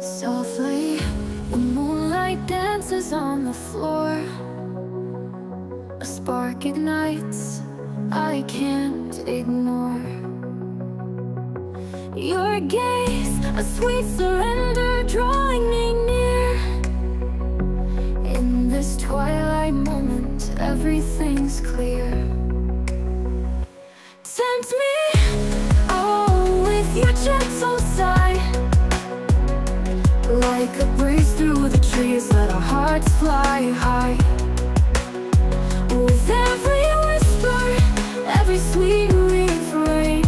Softly, the moonlight dances on the floor. A spark ignites, I can't ignore. Your gaze, a sweet surrender, drawing me near. In this twilight moment, everything's clear. Tempt me, oh, with your gentle sigh. Like a breeze through the trees, let our hearts fly high. With every whisper, every sweet refrain,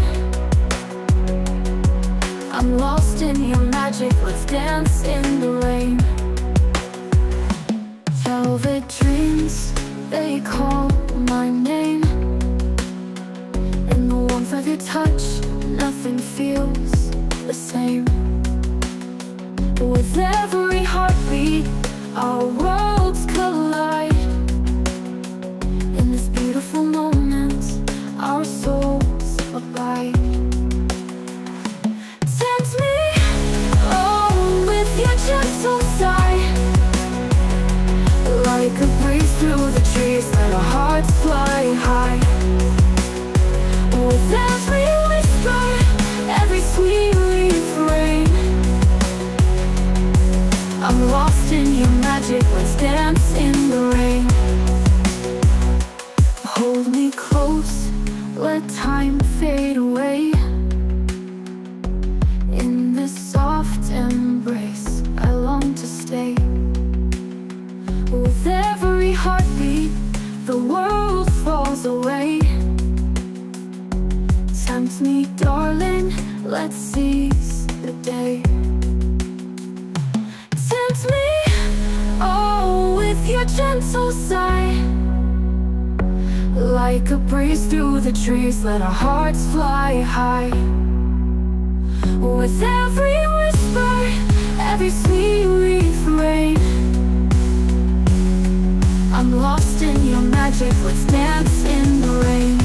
I'm lost in your magic, let's dance in the rain. Velvet dreams, they call my name. In the warmth of your touch, nothing feels the same. With every heartbeat, our worlds collide. In this beautiful moment, our souls abide. Tempt me, oh, with your gentle sigh. Like a breeze through the trees, let our hearts fly high. With every whisper, every sweet refrain, I'm lost in your magic, let's dance in the rain. Hold me close, let time fade away. In this soft embrace, I long to stay. With every heartbeat, the world falls away. Tempt me, darling, let's seize the day. Tempt me, oh, with your gentle sigh. Like a breeze through the trees, let our hearts fly high. With every whisper, every sweet refrain, I'm lost in your magic, let's dance in the rain.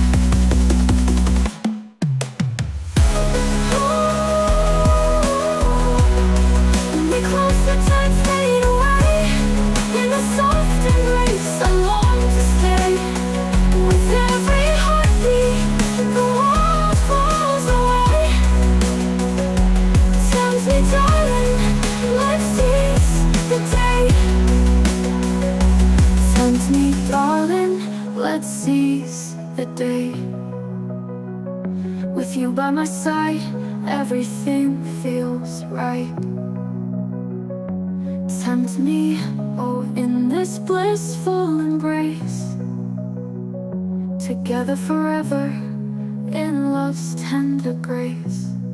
Let's seize the day. With you by my side, everything feels right. Tempt me, oh, in this blissful embrace. Together forever, in love's tender grace.